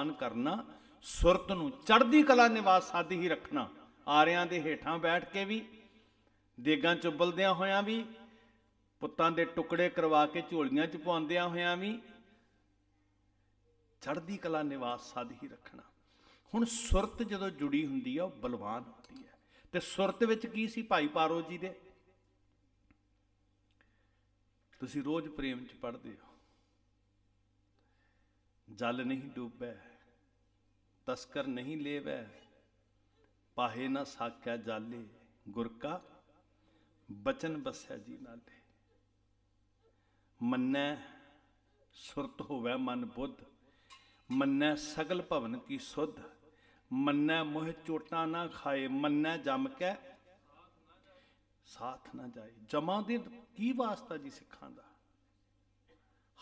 करना सुरत नूं चढ़दी कला निवास साधी ही रखना, आरियां दे हेठां बैठ के भी, देगां चुबलदियां होयां भी, पुत्तां दे टुकड़े करवा के झोलियां च पाउंदियां होयां भी चढ़दी कला निवास साधी ही रखना। हुण सुरत जदों जुड़ी हुंदी है वह बलवान हुंदी है। ते सुरत विच की सी भाई पारो जी दे, तुसीं रोज़ प्रेम च पढ़दे हो, जल नहीं डूबे तस्कर नहीं लेवे, पाहे ना साख्या जाले, गुर का बचन बसया जी नाले, मन्ने सुरत होवे मन बुद्ध, मन्ने सगल भवन की सुध, मन्ने मोह चोटा ना खाए, मन्ने जम के साथ ना जाए। जमा दे की वास्ता जी सिखां दा,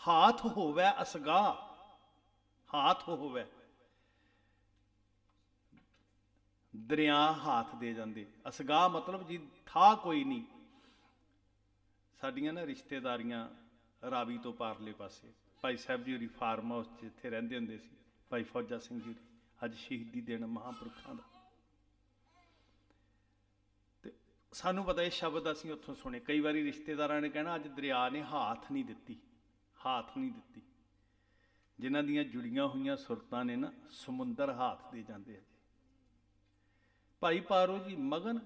हाथ होवे असगा, हाथ होवे दरिया हाथ दे जाते, असगा मतलब जी था कोई नहीं। साड़ियां ना रिश्तेदारियां रावी तो पारले पासे, भाई साहब जी होरी फार्म हाउस जिथे रहंदे हुंदे सी, भाई फौजा सिंह जी अज शहीदी दिन महापुरखां दा, ते सानू पता इह शब्द असीं उत्थों सुने। कई वारी रिश्तेदारां ने कहना अज दरिया ने हाथ नहीं दित्ती, हाथ नहीं दित्ती। जिन्हां दियां जुड़ियां हुई सुरतां ने ना समुंदर हाथ दे जाते हैं। भाई पारो जी मगन,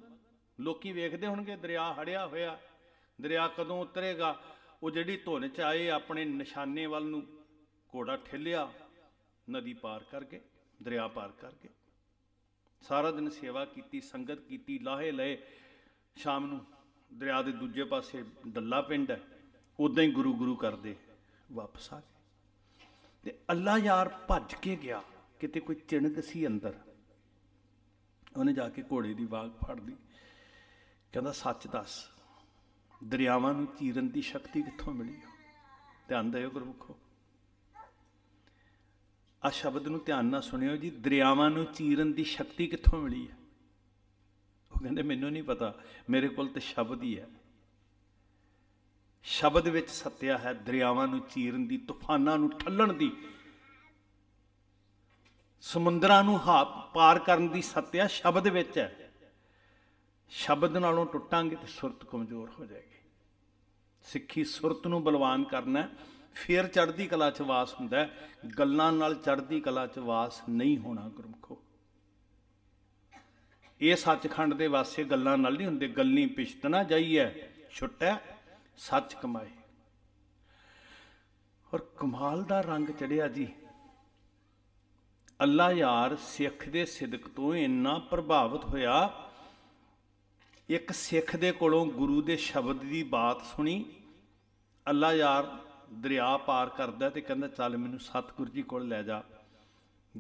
लोकी वेखते होणगे दरिया हड़िया होया, दरिया कदों उतरेगा। वो जिहड़ी धुन च आए अपने निशाने वल नूं घोड़ा ठेलिया, नदी पार करके दरिया पार करके सारा दिन सेवा की, संगत की, लाहे लए। शाम नूं दरिया के दूजे पासे डल्ला पिंड है, उदां ही गुरु गुरु करते वापस आ गए। ते अल्लाह यार भज के गया, किते कोई चिणक सी अंदर, उन्हें जाके घोड़े की वाघ फाड़ दी। कहता सच दस, दरियावां नूं चीरन की शक्ति कित्थों मिली है? ध्यान दिओ गुरमुखो, आ शब्द नूं ध्यान नाल सुनियो जी, दरियावां नूं चीरन की शक्ति कित्थों मिली है? वो कहंदे मैनूं नहीं पता, मेरे कोल ते शब्द ही है। शब्द विच सत्या है, दरियावां नूं चीरन की, तूफानां नूं ठल्लण की, समुंदरां नूं पार करन दी सत्या शब्द विच है। शब्द नालों टुटांगे तो सुरत कमजोर हो जाएगी। सिक्खी सुरत नूं बलवान करना फिर चढ़दी कला च वास हुंदा है, गल्लां नाल चढ़दी कला च वास नहीं होना गुरमुखो। ये सचखंड दे वासे गल्लां नाल नहीं हुंदे, गल्ली पिछतना जाइए छुट्टै सच कमाए। और कमाल दा रंग चढ़िया जी, अल्लाह यार सिख दे सिदक तो इन्ना प्रभावित होया, एक सिख दे कोलों गुरु दे शब्द की बात सुनी। अल्लाह यार दरिया पार करदा ते कहंदा चल मैनूं सतगुरु जी कोल लै जा।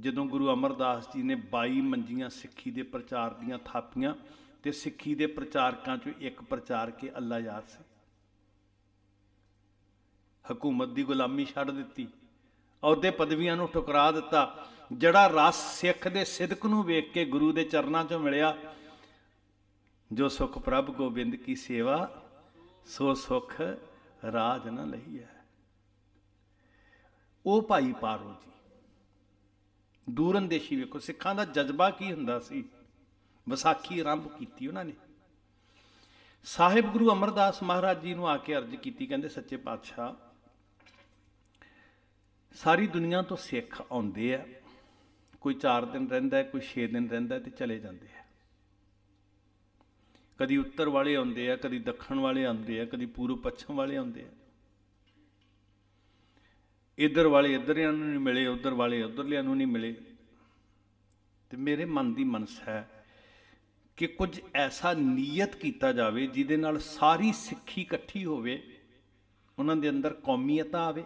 जदों गुरु अमरदास जी ने 22 मंजियां सिक्खी दे प्रचार दियां थापियां, ते सिक्खी दे प्रचारकां चों एक प्रचारक अल्लाह यार सी। हुकूमत दी गुलामी छड्ड दित्ती, औहदे पदवियां नूं टुकरा दित्ता। जड़ा रस सिख दे सिदक नूं वेख के गुरु दे चरनां चों मिलिया, जो सुख प्रभ गोबिंद की सेवा सो सुख राज न लही है। ओ भाई पारो जी दूर अंदेशी वेखो, सिखां दा जज्बा की हुंदा सी। विसाखी आरंभ कीती उन्हां ने। साहिब गुरु अमरदास महाराज जी नूं आके अर्ज कीती, कहंदे सच्चे पातशाह सारी दुनिया तो सिख आउंदे आ, कोई 4 दिन रहिंदा है, कोई 6 दिन रहिंदा है, ते चले जांदे आ। कदी उत्तर वाले आउंदे आ, कदी दक्षिण वाले आउंदे आ, कदी पूर्व पच्छम वाले आउंदे आ। इधर वाले इधरियां नूं नहीं मिले, उधर वाले उधरलियां नूं नहीं मिले। ते मेरे मन दी मनसा है कि कुछ ऐसा नीयत कीता जावे जिहदे नाल सारी सिक्खी इकट्ठी होवे, उन्हां दे अंदर कौमीयत आवे,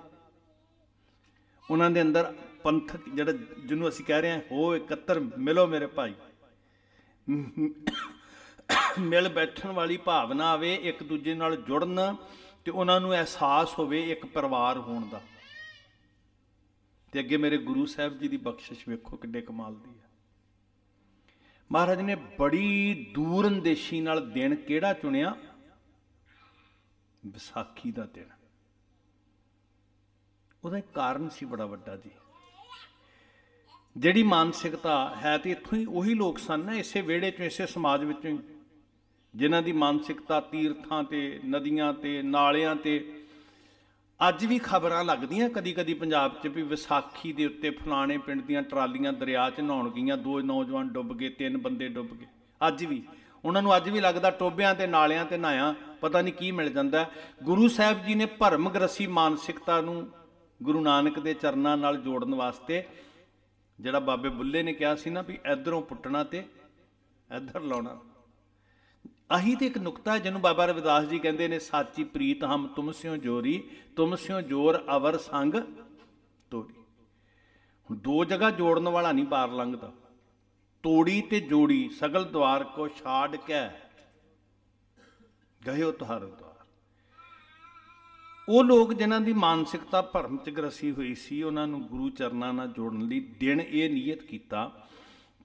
उन्होंने अंदर पंथ जरा जिन्होंने असी कह रहे हैं हो एकत्र मिलो मेरे भाई, मिल बैठन वाली भावना आवे, एक दूजे नाल जुड़न, तो उन्होंने एहसास होवे एक परिवार होने का। तो अगे मेरे गुरु साहब जी की बख्शिश वेखो किड्डे कमाल दी है। महाराज ने बड़ी दूर अंदेशी नाल दिन केड़ा चुनिया, विसाखी का दिन। ਉਹਦਾ कारण सी बड़ा वड्डा जी। जिहड़ी मानसिकता है तो इत्थों ही उही लोग सन ना, इसे विहड़े चों इसे समाज विचों ही, जिन्हां दी मानसिकता तीर्थां ते नदियां ते नालियां ते अज भी खबरां लगदियां कदी कदी पंजाब च भी विसाखी दे उत्ते फलाणे पिंड दीयां ट्रालियां दरिया च नहाउण गईयां, दो नौजवान डुब गए, 3 बंदे डुब गए। अज भी उन्हां नूं अज भी लगदा टोबियां ते नालियां ते नहाया पता नहीं की मिल जांदा। गुरु साहिब जी ने भरमग्रसी मानसिकता नूं गुरु नानक दे चरनां नाल जोड़न वास्ते जिहड़ा बाबे बुल्ले ने कहा सी ना भी इधरों पुट्टना ते इधर लाउणा, आही तो एक नुकता है जिन्होंने बाबा रविदास जी कहते हैं साची प्रीत हम तुम स्यों जोरी, तुम स्यों जोर अवर संग तोरी। हुण दो जगह जोड़न वाला नहीं पार लंघता, तोड़ी ते जोड़ी सगल द्वार को छाड़ के गए हो तुहारो द्वार। वो लोग जिन्हां दी मानसिकता भरम च ग्रसी हुई सी उन्हां नूं गुरु चरनां नाल जोड़न लई दिन ये नीयत कीता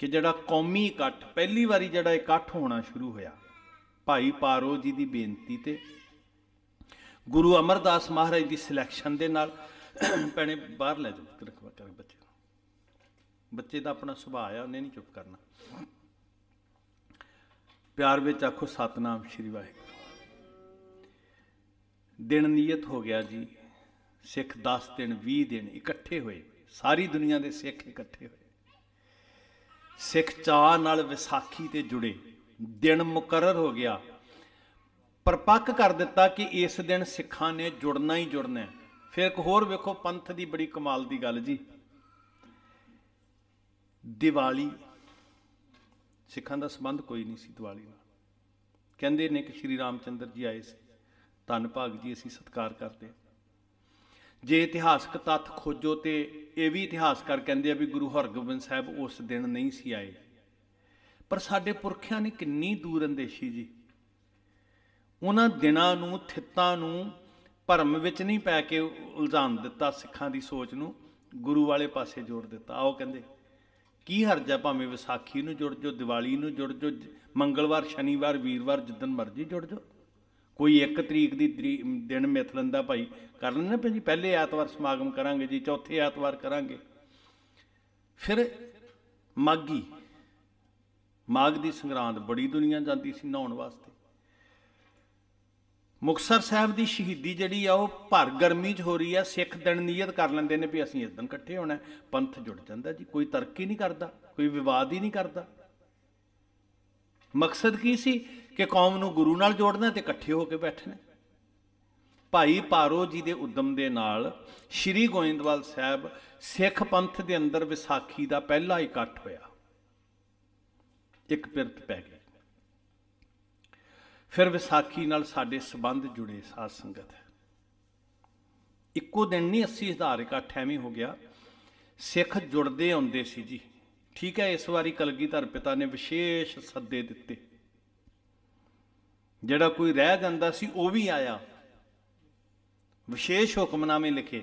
कि जिहड़ा कौमी इकट्ठ पहली वारी जिहड़ा इकट्ठ होना शुरू होया भाई पारो जी की बेनती ते गुरु अमरदास महाराज की सिलैक्शन दे नाल पैणे बाहर लै जाओ कर बच्चे, बच्चे का अपना सुभाअ है उन्हें नहीं चुप करना, प्यार विच आखो सतनाम श्री वाहिगुरू। दिन नीयत हो गया जी, सिख 10 दिन 20 दिन इकट्ठे हुए, सारी दुनिया के सिख इकट्ठे हुए, सिख चाह नाल विसाखी ते जुड़े। दिन मुकरर हो गया, परपक्क कर दिता कि इस दिन सिखा ने जुड़ना ही जुड़ना है। फिर एक होर वेखो पंथ की बड़ी कमाल की गल जी, दिवाली सिखा का संबंध कोई नहीं सी दिवाली नाल। कहंदे ने कि श्री रामचंद्र जी आए सी, धन भाग जी असीं सत्कार करते। जे इतिहासक तत्थ खोजो तो यह भी इतिहासकार कहंदे आ भी गुरु हरगोबिंद साहब उस दिन नहीं सी आए, पर साडे पुरखियां ने किन्नी दूर अंदेशी जी। उन्हां दिनां नूं थित्तां नूं भरम विच नहीं पै के उलझान दिता, सिखां दी सोच नूं गुरु वाले पासे जोड़ दिता। आओ कहंदे की हर्ज है भावें विसाखी नूं जुड़ जाओ, दिवाली नूं जुड़ जाओ, मंगलवार शनिवार वीरवार जिद्दन मर्जी जुड़ जाओ, कोई एक तरीक दी दिन मिथ लैंदा भाई कर लैंदा भाई जी पहले ऐतवार समागम करांगे जी, चौथे ऐतवार करांगे। फिर माघी माघ की संग्रांद बड़ी दुनिया जाती सी नहाउण वास्ते। मुक्तसर साहब की शहीदी जिहड़ी आ वो भर गर्मी च हो रही है, सिख दिन नीयत कर लैंदे ने भी असीं इस दिन इकट्ठे होना, पंथ जुड़ जाता जी, कोई तरक्की नहीं करता, कोई विवाद ही नहीं करता। मकसद की सी कि कौम नूं गुरु नाल जोड़ना ते इकट्ठे होकर बैठना। भाई पारो जी के उद्यम के नाल श्री गोइंदवाल साहब सिख पंथ के अंदर विसाखी का पहला इकट्ठ होया, एक पिरत पै गई। फिर विसाखी नाल साडे संबंध जुड़े। साध संगत इक्को दिन नहीं 80,000 इकट्ठ एवें हो गया, सिख जुड़ते आउंदे सी जी। ठीक है, इस वारी कलगीधर पिता ने विशेष सदे दिते, जिहड़ा कोई रह जांदा सी वो भी आया, विशेष हुक्मनामे लिखे।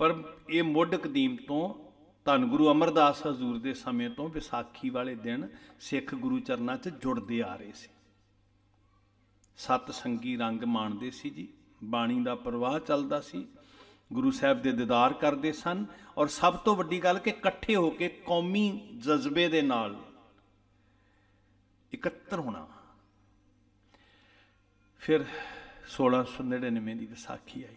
पर यह मुढ़ कदीम तो धन गुरु अमरदास हजूर के समय तो विसाखी वाले दिन सिख गुरु चरणा च जुड़ते आ रहे थे, सत संगी रंग माणते सी जी, बाणी का प्रवाह चलता सी, गुरु साहब के दीदार करते सन। और सब तो वड्डी गल कि इकट्ठे होके कौमी जज्बे दे नाल इकट्ठा होना। फिर 1699 की विसाखी आई,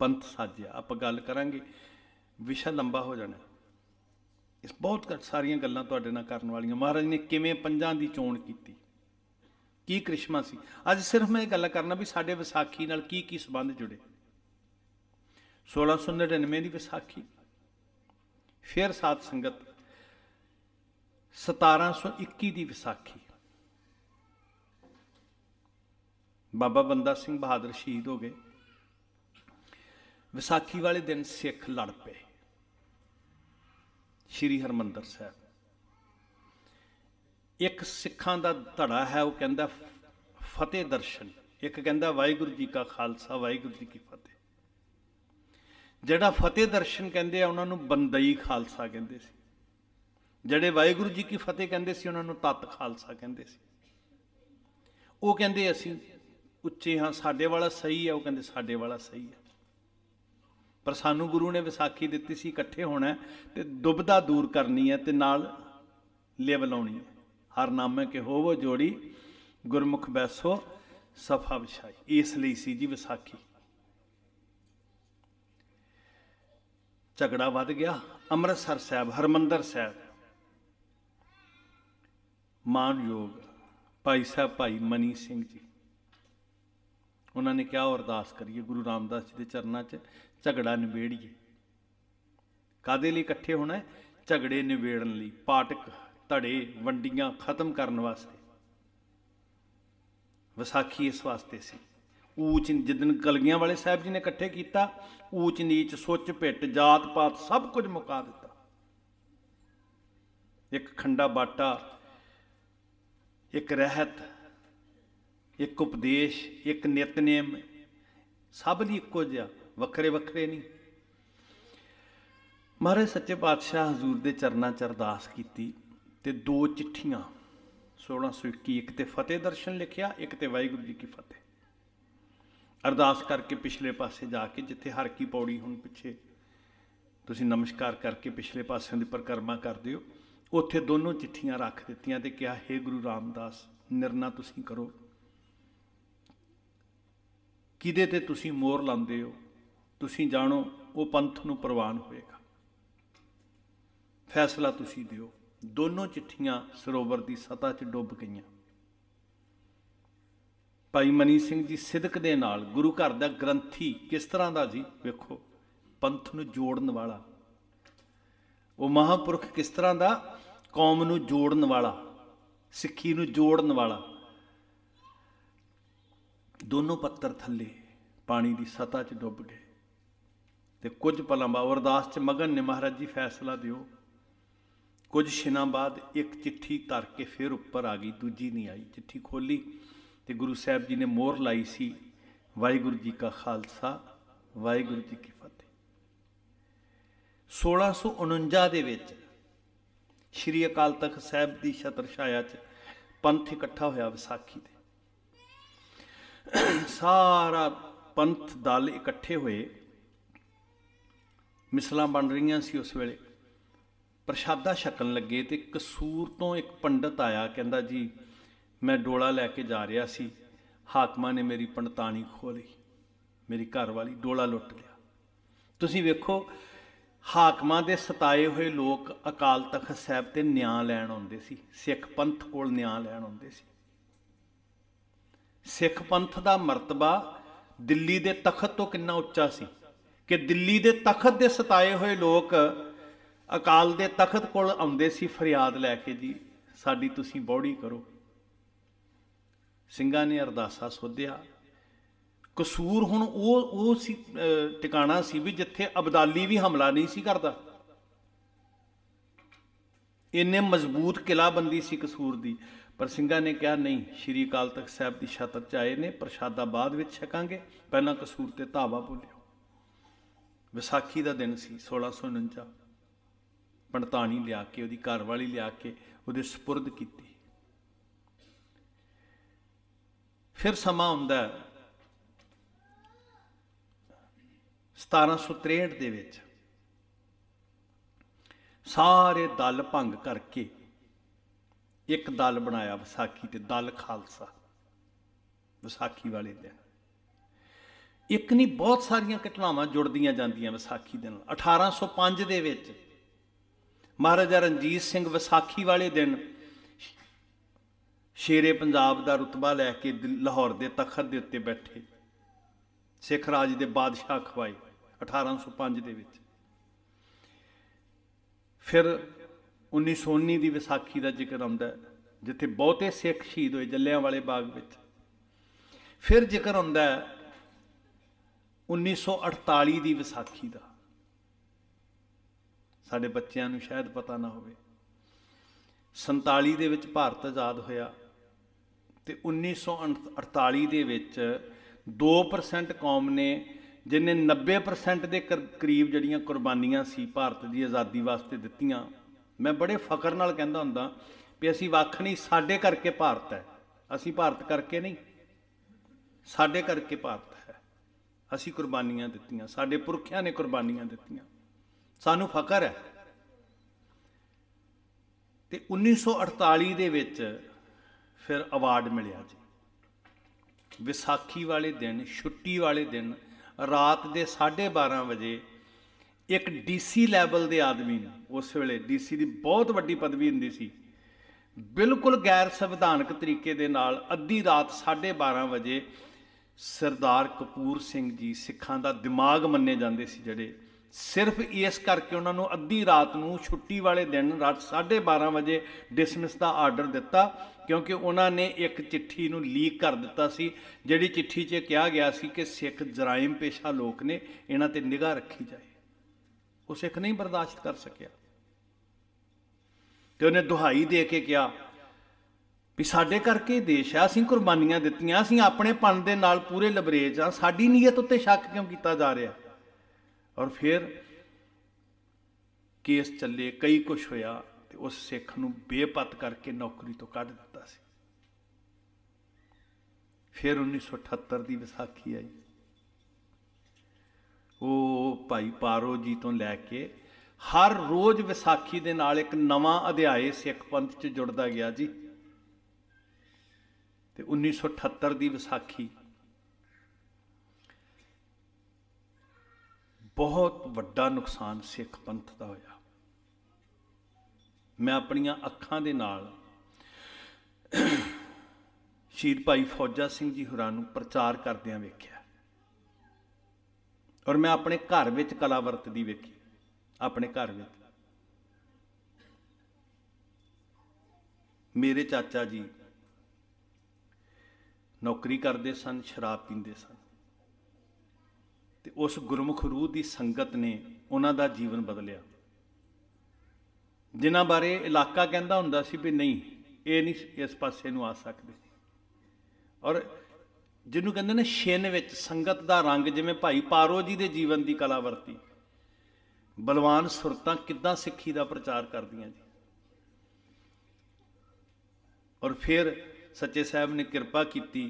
पंथ साजिया। आप गल करांगे, विशा लंबा हो जाना, इस बहुत घट सारियां गल्लां तुहाडे नाल करन वालियां। महाराज ने किवें पंजां दी चोण कीती, की करिश्मा सी। अज सिर्फ मैं गल करना भी साडे विसाखी नाल की संबंध जुड़े। 1699 दी विसाखी। फिर साध संगत 1721 दी विसाखी, बाबा बंदा सिंह बहादुर शहीद हो गए। ਵਿਸਾਖੀ वाले दिन सिख लड़ पे श्री हरमंदर साहब। एक सिखा का धड़ा है वह कहता फतेह दर्शन, एक कहता वाहिगुरू जी का खालसा वाहिगुरू जी की फतेह। जिहड़ा फतेह दर्शन कहते हैं उन्होंने बंदई खालसा कहते सी, जिहड़े वाहिगुरू जी की फतेह कहते सी उन्होंने तत्त खालसा कहते सी। वो कहते असीं उच्चे हाँ, साडे वाला सही है, वो कहते साडे वाला सही है। पर सानू गुरु ने विसाखी दी सी इकट्ठे होना तो दुबदा दूर करनी है तो नाल लेवल आनी है। हर नामे के होवो जोड़ी गुरमुख बैसो सफा विछाई, इसलिए सी जी विसाखी। झगड़ा वध गया। अमृतसर साहब हरमंदर साहब मानयोग भाई साहब भाई मनी सिंह जी उन्होंने क्या अरदास करिए गुरु रामदास जी के चरणों च झगड़ा निबेड़िए। कादे लिए इकट्ठे होना है? झगड़े निबेड़न लई, पाटक धड़े वंडियां खत्म करने वास्ते। विसाखी इस वास्ते सी। ऊच जिदन कलगियां वाले साहब जी ने इकट्ठे किया, ऊच नीच सुच पिट जात पात सब कुछ मुका दिता। एक खंडा बाटा, एक रहत, एक उपदेश, एक नितनेम, सब लिए एको जिहा, वक्रे वक्रे नहीं। महाराज सच्चे पातशाह हजूर दे चरना च अरदास कीती ते दो चिट्ठियां 1621, एक ते फतेह दर्शन लिखिया, एक ते वाहिगुरू जी की फतेह। अरदास करके पिछले पासे जाके जिथे हर की पौड़ी हुण पिछे तुसीं नमस्कार करके पिछले पासों दी परिक्रमा कर दिओ, उत्थे दोनों चिट्ठियां रख दित्तियां ते कहा हे गुरु रामदास निर्णय तुसीं करो, किदे ते तुसीं मोर लांदे हो तुसीं जाणो, वो पंथ नूं प्रवान होएगा, फैसला तुसीं दिओ। दोनों चिट्ठियां सरोवर की सतह च डुब गईयां। भाई मनी सिंह जी सिदक दे नाल गुरु घर दा ग्रंथी किस तरह दा जी वेखो, पंथ नूं जोड़न वाला वो महापुरख किस तरह दा, कौम नूं जोड़न वाला, सिक्खी नूं जोड़न वाला। दोनों पत्थर थले पानी की सतह च डुब गए। तो कुछ पलों बाद अरदास च मगन ने महाराज जी फैसला दिओ। कुछ छिना बाद एक चिट्ठी तर के फिर उपर आ गई, दूजी नहीं आई। चिट्ठी खोली तो गुरु साहब जी ने मोहर लाई सी वाहिगुरू जी का खालसा वाहिगुरू जी की फतेह। 1649 दे विच श्री अकाल तख्त साहब की छत्र छाया च पंथ इकट्ठा होया। विसाखी दे सारा पंथ दल इकट्ठे हुए। मिसलां बन रही सी उस वेले, प्रशादा छकन लगे तो कसूर तो एक पंडित आया, कहता जी मैं डोला लैके जा रहा सी, हाकमां ने मेरी पंडतानी खो ली, मेरी घरवाली, डोला लुट लिया। तुसीं वेखो हाकमां दे सताए हुए लोग अकाल तख्त साहब ते न्याय लैण आउंदे सी, सिख पंथ कोल न्याय लैण आउंदे सी। सिख पंथ का मरतबा दिल्ली के तखत तो कितना उच्चा सी कि दिल्ली के तखत के सताए हुए लोग अकाल के तखत कोल आउंदे सी फरियाद लैके, जी साडी तुसीं बौड़ी करो। सिंघां ने अरदासा सोधिया। कसूर हुण वो टिकाणा सी भी जिथे अब्दाली भी हमला नहीं सी करता, इन्ने मजबूत किलाबंदी सी कसूर दी। पर सिंघा ने कहा नहीं, श्री अकाल तख्त साहब की छात्र च आए ने, प्रशादा बाद विच छकांगे, पहला कसूर ते धावा बोलियो। विसाखी का दिन सी 1649। 45 लिया के उहदी घरवाली लिया के उहदे सपुरद कीती। फिर समा आउंदा 1763 दे विच सारे दल भंग करके एक दल बनाया विसाखी ते, दल खालसा। विसाखी वाले दिन एक नहीं बहुत सारिया घटनावां जुड़दियां जांदियां विसाखी दिन। 1805 दे विच महाराजा रणजीत सिंह विसाखी वाले दिन शेरे पंजाब का रुतबा लैके लाहौर के तखत के उत्ते बैठे, सिख राज के बादशाह खवाए 1805 दे विच। फिर 1919 की विसाखी का जिक्र आंदा है जिथे बहुते सिख शहीद होए जलियांवाले बाग में। फिर जिक्र आंदा है 1948 की विसाखी का। साढ़े बच्चों को शायद पता ना हो। 47 दे विच भारत आज़ाद होया ते 1948 दे विच 2% कौम ने जिन्हें 90% के करीब जड़ियाँ कुर्बानियां सी भारत की आज़ादी वास्ते दित्तियां। मैं बड़े फकर नाल कहंदा हुंदा भी असी वख नहीं, साडे करके भारत है, असी भारत करके नहीं, साडे करके भारत है। असी कुर्बानियां दित्तियां, साडे पुरखियां ने कुर्बानियां दित्तियां, सानू फकर है। तो 1948 दे विच फिर अवार्ड मिलिया जी। विसाखी वाले दिन, छुट्टी वाले दिन, रात के 12:30 बजे एक डीसी लैवल के आदमी, उस वेले डीसी की बहुत वड्डी पदवी हुंदी सी, बिल्कुल गैर संविधानिक तरीके दे नाल अद्धी रात 12:30 बजे सरदार कपूर सिंह जी, सिखां दा दिमाग मन्ने जांदे सी, जिहड़े सिर्फ इस करके उन्हां नूं अद्धी रात नूं छुट्टी वाले दिन रात 12:30 बजे डिसमिस का आर्डर दिता, क्योंकि उन्हां ने एक चिट्ठी नूं लीक कर दिता सी, जिहड़ी चिट्ठी 'च कहा गया सी कि सिख जराइम पेशा लोग ने, इन्हां ते निगाह रखी जाए। वो सिख नहीं बर्दाश्त कर सकिया तो उन्हें दुहाई दे के कहा भी साडे करके देश है, असीं कुर्बानियां दित्तियां, असीं अपने पन दे नाल पूरे लबरेज हाँ, साडी नीयत उत्ते शक क्यों किया जा रहा। और फिर केस चले, कई कुछ होया, तो उस सिख नूं बेपत करके नौकरी तो कढ दिता सी। फिर 1978 की विसाखी आई, वो भाई पारो जी तो लैके हर रोज़ विसाखी दे नाल एक नवा अध्याय सिख पंथ च जुड़ता गया जी। ते 1978 की विसाखी बहुत वड्डा नुकसान सिख पंथ का होया। मैं अपनियां अखां दे नाल शहीद भाई फौजा सिंह जी होरां नूं प्रचार करदियां वेख्या, और मैं अपने घर में कलावरत दी वेखी, अपने घर में। मेरे चाचा जी नौकरी करते सन, शराब पींदे सन, ते उस गुरमुख रूह की संगत ने उन्हां दा जीवन बदलिया। जिन्हां बारे इलाका कहंदा हुंदा सी भी नहीं, ये नहीं इस पासे नूं आ सकदे, और जिन्हों कहंदे ने छिन विच संगत दा रंग, जिवें भाई पारो जी दे जीवन की कलावरती, बलवान सुरतां किद्दां सिक्खी का प्रचार कर दियां जी। और फिर सच्चे साहब ने किरपा की,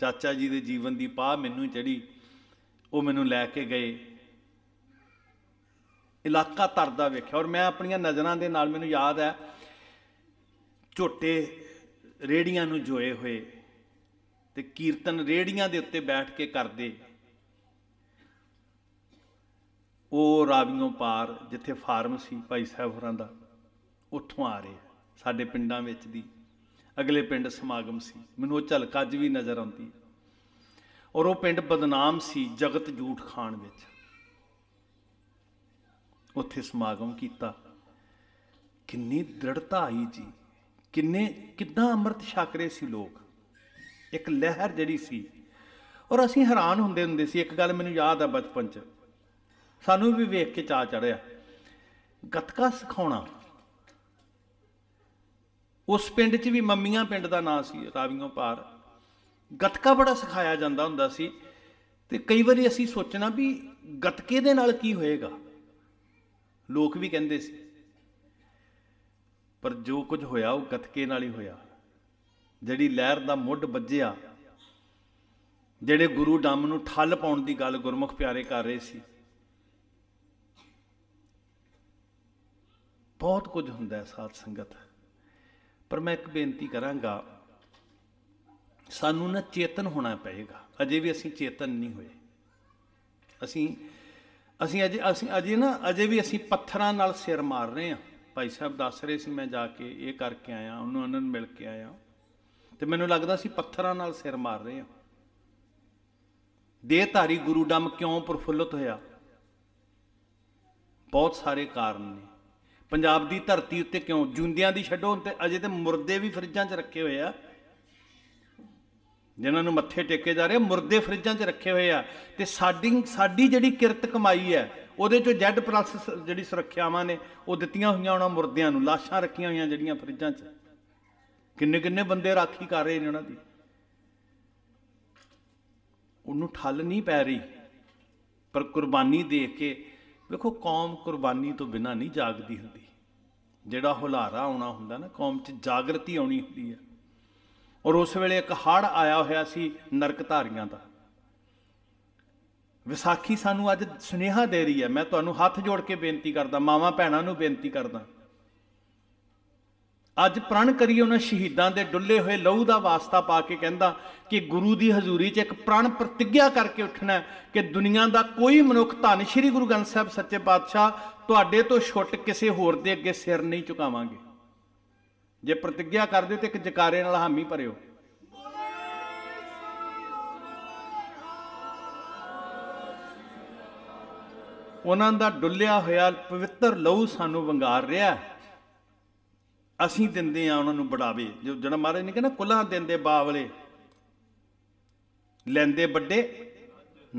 चाचा जी के जीवन की पाह मैनू चढ़ी, वो मैनू लैके गए, इलाका तरदा वेख्या। और मैं अपनिया नज़रां दे नाल, मैनू याद है, झोटे रेहड़ियां नूं जोए हुए ते कीर्तन रेहड़ियां दे उत्ते बैठ के करदे, वो रावियों पार जिथे फार्म सी भाई साहब होरां दा, उत्थों आ रहे साडे पिंडां विच दी, अगले पिंड समागम सी, मैनूं झलक अज भी नज़र आउंदी। और वो पिंड बदनाम सी जगत झूठ खाण विच, उत्थे समागम कीता। किन्नी दृढ़ता आई जी, किन्ने किद्दां अमृत छक रहे सी लोग, एक लहर जिहड़ी सी। और असीं हैरान हुंदे हुंदे सी। एक गल मैनूं याद आ, बचपन च सानू भी वेख के चाह चढ़िया, गतका सिखाउणा। उस पिंड च भी मम्मियां पिंड का नाम सी रावियों पार, गतका बड़ा सिखाया जाता हुंदा सी। ते कई बारी असी सोचना भी गतके दे नाल की होएगा, लोग भी कहंदे सी, पर जो कुछ होया वो गतके नाल ही होया। जिहड़ी लहर दा मुढ बज्जिया, जिहड़े गुरु डम नूं ठल पाउण दी गल गुरमुख प्यारे कर रहे सी। बहुत कुछ हुंदा है साथ संगत। पर मैं एक बेनती करांगा, सानू ना चेतन होना पएगा। अजे भी असीं चेतन नहीं होए, असीं असीं अजे असीं अजे ना अजे भी असीं पत्थरां नाल सिर मार रहे हैं। भाई साहब दस रहे सी, मैं जाके ये करके आया, उन्होंने मिल के आया, तो मैनूं लगदा सी पत्थरां नाल सिर मार रहे हैं। देहधारी गुरु डम क्यों प्रफुल्लित होया? बहुत सारे कारण ने। पंजाब की धरती उत्ते क्यों जूंदियां दी छड्डो, अजे तो मुर्दे भी फ्रिजां च रखे हुए आ, जिन्हां नूं मत्थे टेके जा रहे, मुर्दे फ्रिजां च रखे हुए आ। ते साडी जिहड़ी किरत कमाई है, उहदे चों Z+ जिहड़ी सुरक्षावां ने वो दित्तियां होईयां उहनां मुर्दियां नूं, लाशां रखीਆਂ ਹੋਈਆਂ ਜਿਹੜੀਆਂ फ्रिजां 'ਚ। ਕਿੰਨੇ ਕਿੰਨੇ ਬੰਦੇ ਰਾਖੀ ਕਰ ਰਹੇ ਨੇ ਉਹਨਾਂ ਦੀ, ਉਹਨੂੰ ਠੱਲ ਨਹੀਂ ਪੈ ਰਹੀ। ਪਰ ਕੁਰਬਾਨੀ ਦੇ ਕੇ देखो, कौम कुरबानी तो बिना नहीं जागती होंगी। जिहड़ा हुलारा आना होंदा ना कौम च, जागृति आनी होंदी है। और उस वेले एक हड़ आया होया सी नरकधारियां दा, ਵਿਸਾਖੀ ਸਾਨੂੰ ਅੱਜ ਸੁਨੇਹਾ ਦੇ ਰਹੀ ਹੈ। ਮੈਂ ਤੁਹਾਨੂੰ ਹੱਥ ਜੋੜ ਕੇ ਬੇਨਤੀ ਕਰਦਾ, ਮਾਵਾਂ ਭੈਣਾਂ ਨੂੰ ਬੇਨਤੀ ਕਰਦਾ, ਅੱਜ ਪ੍ਰਣ ਕਰੀਏ ਉਹਨਾਂ ਸ਼ਹੀਦਾਂ ਦੇ ਡੁੱਲੇ ਹੋਏ ਲਹੂ ਦਾ ਵਾਸਤਾ ਪਾ ਕੇ ਕਹਿੰਦਾ ਕਿ ਗੁਰੂ ਦੀ ਹਜ਼ੂਰੀ 'ਚ ਇੱਕ ਪ੍ਰਣ ਪ੍ਰਤਿਗਿਆ ਕਰਕੇ ਉੱਠਣਾ ਕਿ ਦੁਨੀਆ ਦਾ ਕੋਈ ਮਨੁੱਖ ਧੰਨ ਸ਼੍ਰੀ ਗੁਰੂ ਗ੍ਰੰਥ ਸਾਹਿਬ ਸੱਚੇ ਪਾਤਸ਼ਾਹ ਤੁਹਾਡੇ ਤੋਂ ਛੁੱਟ ਕਿਸੇ ਹੋਰ ਦੇ ਅੱਗੇ ਸਿਰ ਨਹੀਂ ਝੁਕਾਵਾਂਗੇ। ਜੇ ਪ੍ਰਤਿਗਿਆ ਕਰਦੇ ਤੇ ਇੱਕ ਜਕਾਰੇ ਨਾਲ ਹਾਮੀ ਭਰਿਓ। ਉਹਨਾਂ ਦਾ ਡੁੱਲਿਆ ਹੋਇਆ ਪਵਿੱਤਰ ਲਹੂ ਸਾਨੂੰ ਵੰਗਾਰ ਰਿਹਾ। असी देंदे उन्होंने बढ़ावे, जो जना महाराज ने कहना कुल्हां देंदे बावले लैंदे बड़े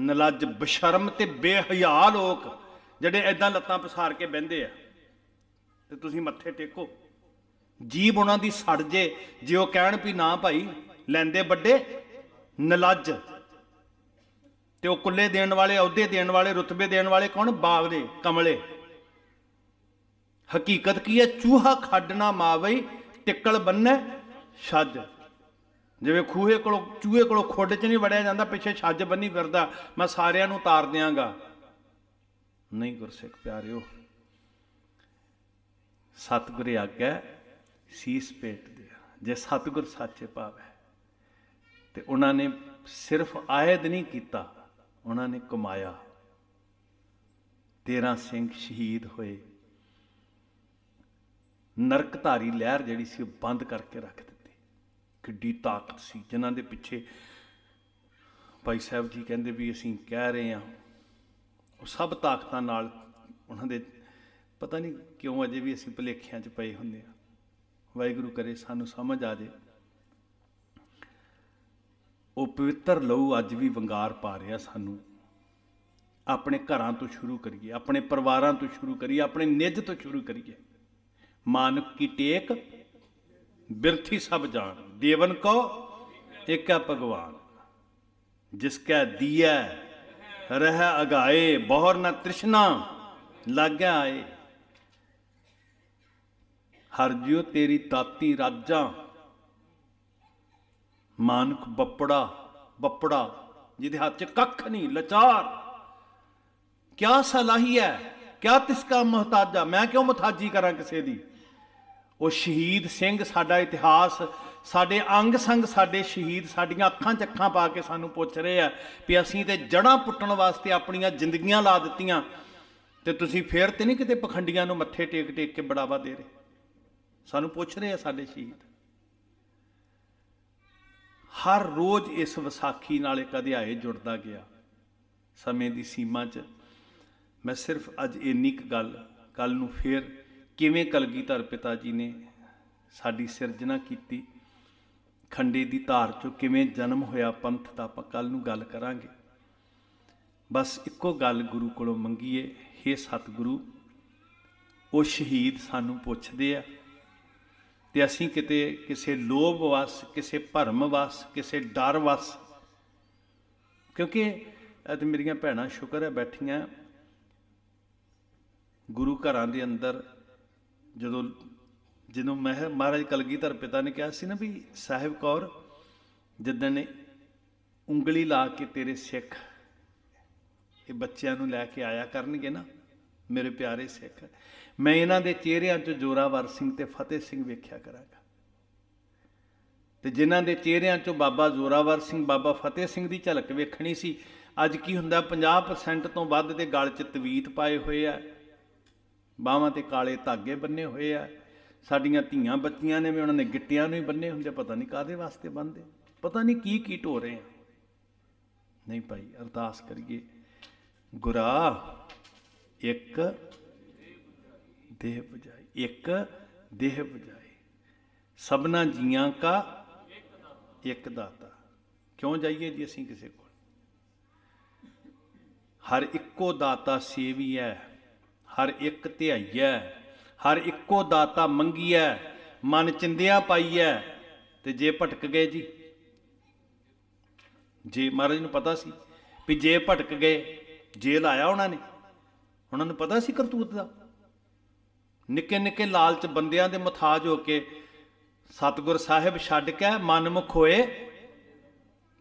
नलज बशर्म ते बेहया लोग जड़े ऐदां लत्तां पसार के बहिंदे आ ते तुसीं मत्थे टेको। जीभ उन्हां दी सड़ जे जे वो कहण भी ना भाई लैंदे बड़े नलज ते वो कुल्ले देण वाले अहुदे देण वाले रुतबे देण वाले कौन? बावले कमले। हकीकत की है चूहा खाडना मावई टिकल बन्ने छज। जिवें खूहे को चूहे को खुड च नहीं वड़िया जाता पिछे छज बनी फिरदा मैं सारियां नूं तार देंगा नहीं। गुरसिख प्यारिओ सतगुरे आगे सीस पेट दे जे सतगुर साचे पावे ते उन्होंने सिर्फ आयद नहीं किया उन्होंने कमाया। 13 सिंह शहीद होए। नरकधारी लहर जिहड़ी सी बंद करके रख दी। किड्डी ताकत सी जिन्हां दे पिछे भाई साहब जी कहंदे भी असीं कह रहे हाँ। वो सब ताकतां नाल उन्हां दे पता नहीं क्यों अजे भी असीं भलेखियां च पए हुंदे आ। वाहिगुरू करे सानूं समझ आ जाए। वो पवित्र लहू अज भी वंगार पा रहा सानूं। अपने घरां तो शुरू करिए, अपने परिवारां तो शुरू करिए, अपने निज तो शुरू करिए। मानक की टेक बिरथी सब जान, देवन को एक है भगवान। जिसका दिया रह अगाए, बहर न तृष्णा लागे आए। हर जियो तेरी ताती राजा, मानक बपड़ा बपड़ा जिदे हाथ च कख नहीं, लाचार क्या सलाही है, क्या तिसका मोहताजा। मैं क्यों मुहताजी करा किसी दी। वो शहीद सिंह साडा इतिहास साडे अंग संग साडे शहीद साडियां अखां च अखां पा के सानू पुछ रहे हैं कि असीं ते जड़ां पुट्टण वास्ते अपनियां जिंदगियां ला दित्तियां ते तुसीं फेर ते नहीं किते पखंडियां नूं मत्थे टेक टेक के बढ़ावा दे रहे। सानू पुछ रहे हैं साडे शहीद। हर रोज़ इस विसाखी नाल अध्याय जुड़दा गया। समें दी सीमा च मैं सिर्फ अज इन्नी क गल, कल नूं फेर किवें कलगीधर पिता जी ने साडी सिरजना कीती, खंडे दी धार चों किवें जन्म होया पंथ दा, आपां कल नूं गल करांगे। बस इक्को गल गुरु कोलों मंगीए, हे सतगुरु ओ शहीद सानूं पुछदे आ ते असीं किते किसे लोभ वस, किसे भरम वस, किसे डर वस, क्योंकि ते मेरियां भैणां शुक्र है बैठियां गुरु घरां दे अंदर। ਜਦੋਂ ਜਦੋਂ ਮਹਿ ਮਹਾਰਾਜ ਕਲਗੀਧਰ ਪਿਤਾ ਨੇ ਕਿਹਾ ਸੀ ਨਾ ਵੀ ਸਾਹਿਬ ਕੌਰ ਜਿੱਦਣ ਨੇ ਉਂਗਲੀ ਲਾ ਕੇ ਤੇਰੇ ਸਿੱਖ ਇਹ ਬੱਚਿਆਂ ਨੂੰ ਲੈ ਕੇ ਆਇਆ ਕਰਨਗੇ ਨਾ ਮੇਰੇ ਪਿਆਰੇ ਸਿੱਖ, ਮੈਂ ਇਹਨਾਂ ਦੇ ਚਿਹਰਿਆਂ 'ਚ ਜੋਰਾਵਰ ਸਿੰਘ ਤੇ ਫਤਿਹ ਸਿੰਘ ਵੇਖਿਆ ਕਰਾਂਗਾ। ਤੇ ਜਿਨ੍ਹਾਂ ਦੇ ਚਿਹਰਿਆਂ 'ਚੋਂ ਬਾਬਾ ਜ਼ੋਰਾਵਰ ਸਿੰਘ ਬਾਬਾ ਫਤਿਹ ਸਿੰਘ ਦੀ ਝਲਕ ਵੇਖਣੀ ਸੀ, ਅੱਜ ਕੀ ਹੁੰਦਾ 50% ਤੋਂ ਵੱਧ ਦੇ ਗਲ 'ਚ ਤਵੀਤ ਪਾਏ ਹੋਏ ਆ, बाहों ते काले धागे बन्ने हुए आ। साडियां धीआं बच्चियां ने भी उन्होंने गिट्टियां नहीं बन्ने हुंदे, पता नहीं काहदे वास्ते बन्नदे, पता नहीं की ढो रहे हैं। नहीं भाई अरदास करिए गुरा एक देह बुझाई, एक देह बुझाई, सबना जियां का एक दाता। क्यों जाइए जी असीं किसे कोल? हर इक्को दाता सेवी है, हर एक ध्याई है, हर एको दाता मंगी है, मन चिंदिया पाई है। तो जे भटक गए जी, जे महाराज नूं पता सी भी जे भटक गए जेल आया उन्होंने, उन्होंने पता सी करतूत दा। निके निके लालच बंदियां दे मुथाज होके सतगुर साहिब छड्ड के मनमुख होए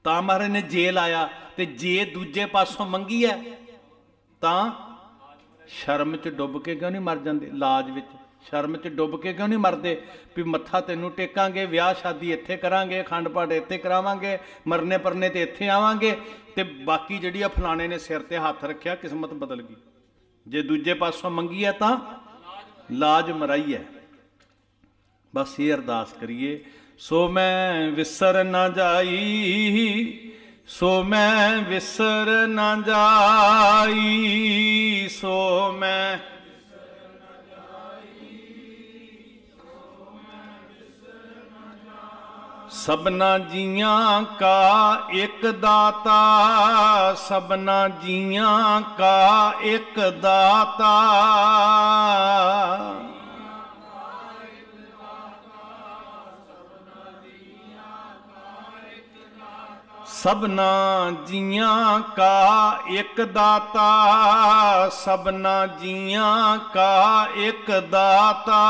ਤਾਂ ਮਹਾਰਾਜ ਨੇ ਜੇ ਲਾਇਆ ਤੇ ਜੇ ਦੂਜੇ ਪਾਸੋਂ ਮੰਗੀ ਹੈ ਤਾਂ ਸ਼ਰਮ ਚ ਡੁੱਬ ਕੇ ਕਿਉਂ ਨਹੀਂ ਮਰ ਜਾਂਦੇ, ਲਾਜ ਵਿੱਚ ਸ਼ਰਮ ਚ ਡੁੱਬ ਕੇ ਕਿਉਂ ਨਹੀਂ ਮਰਦੇ ਵੀ ਮੱਥਾ ਤੈਨੂੰ ਟੇਕਾਂਗੇ, ਵਿਆਹ ਸ਼ਾਦੀ ਇੱਥੇ ਕਰਾਂਗੇ, ਅਖੰਡ ਪਾਠ ਇੱਥੇ ਕਰਾਵਾਂਗੇ, ਮਰਨੇ ਪਰਨੇ ਤੇ ਇੱਥੇ ਆਵਾਂਗੇ ਤੇ ਬਾਕੀ ਜਿਹੜੀ ਆ ਫਲਾਣੇ ਨੇ ਸਿਰ ਤੇ ਹੱਥ ਰੱਖਿਆ ਕਿਸਮਤ ਬਦਲ ਗਈ। ਜੇ ਦੂਜੇ ਪਾਸੋਂ ਮੰਗੀ ਹੈ ਤਾਂ लाज मराई है। बस ये अरदास करिए। सो मैं विसर ना जाई, सो मैं विसर ना जाई, सो मैं सबना जिया का एक दाता, सबना जिया का एक दाता, सबना जिया का एक दाता, सबना जिया का एक दाता,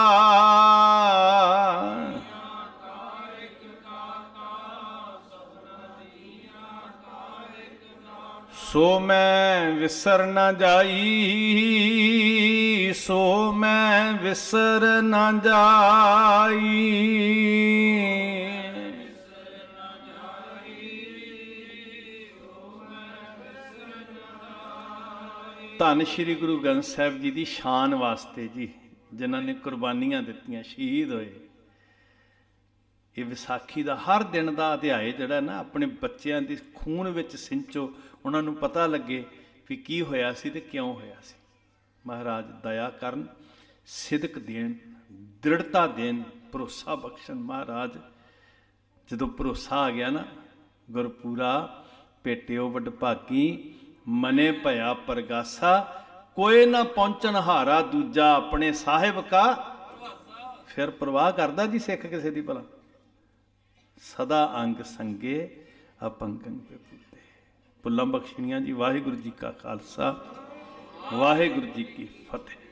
सो मैं विसर ना जाई, सो मैं विसर ना जाई। धन श्री गुरु ग्रंथ साहब जी की शान वास्ते जी, जिन्हां ने कुर्बानियां दित्तियां, शहीद होए। ये विसाखी का हर दिन का अध्याय जिहड़ा ना अपने बच्चों के खून में सिंचो, उन्होंने पता लगे भी की होया सी ते क्यों होया सी। महाराज दया करन, सिदक देन, दृढ़ता देन, भरोसा बख्शन। महाराज जदों भरोसा आ गया ना, गुरपूरा पेटिओ वडभागी, मने भया परगासा, कोई ना पहुँचन हारा दूजा अपने साहिब का। फिर परवाह करता जी सिख किसी की भला, सदा अंग संगे अपंग अंग। पुल्लां बख्शनिया जी। वाहिगुरु जी का खालसा, वाहिगुरु जी की फतेह।